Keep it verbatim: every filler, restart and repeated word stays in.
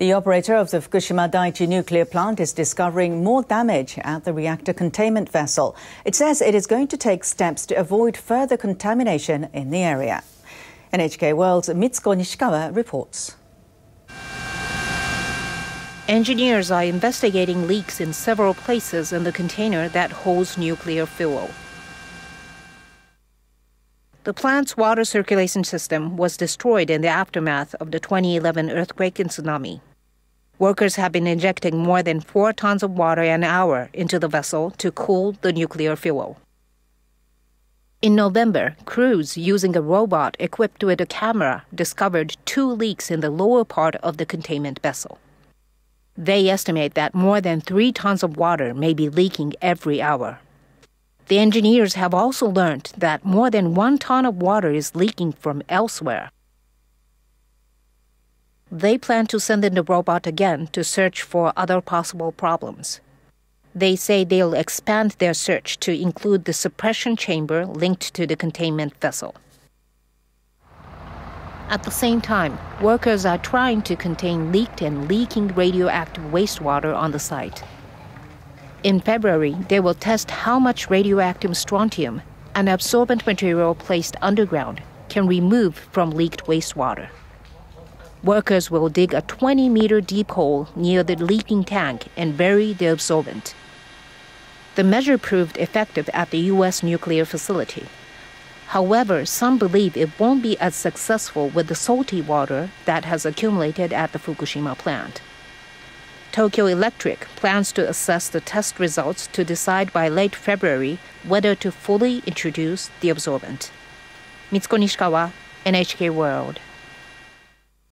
The operator of the Fukushima Daiichi nuclear plant is discovering more damage at the reactor containment vessel. It says it is going to take steps to avoid further contamination in the area. N H K World's Mitsuko Nishikawa reports. Engineers are investigating leaks in several places in the container that holds nuclear fuel. The plant's water circulation system was destroyed in the aftermath of the twenty eleven earthquake and tsunami. Workers have been injecting more than four tons of water an hour into the vessel to cool the nuclear fuel. In November, crews using a robot equipped with a camera discovered two leaks in the lower part of the containment vessel. They estimate that more than three tons of water may be leaking every hour. The engineers have also learned that more than one ton of water is leaking from elsewhere. They plan to send in the robot again to search for other possible problems. They say they'll expand their search to include the suppression chamber linked to the containment vessel. At the same time, workers are trying to contain leaked and leaking radioactive wastewater on the site. In February, they will test how much radioactive strontium, an absorbent material placed underground, can remove from leaked wastewater. Workers will dig a twenty meter deep hole near the leaking tank and bury the absorbent. The measure proved effective at the U S nuclear facility. However, some believe it won't be as successful with the salty water that has accumulated at the Fukushima plant. Tokyo Electric plans to assess the test results to decide by late February whether to fully introduce the absorbent. Mitsuko Nishikawa, N H K World.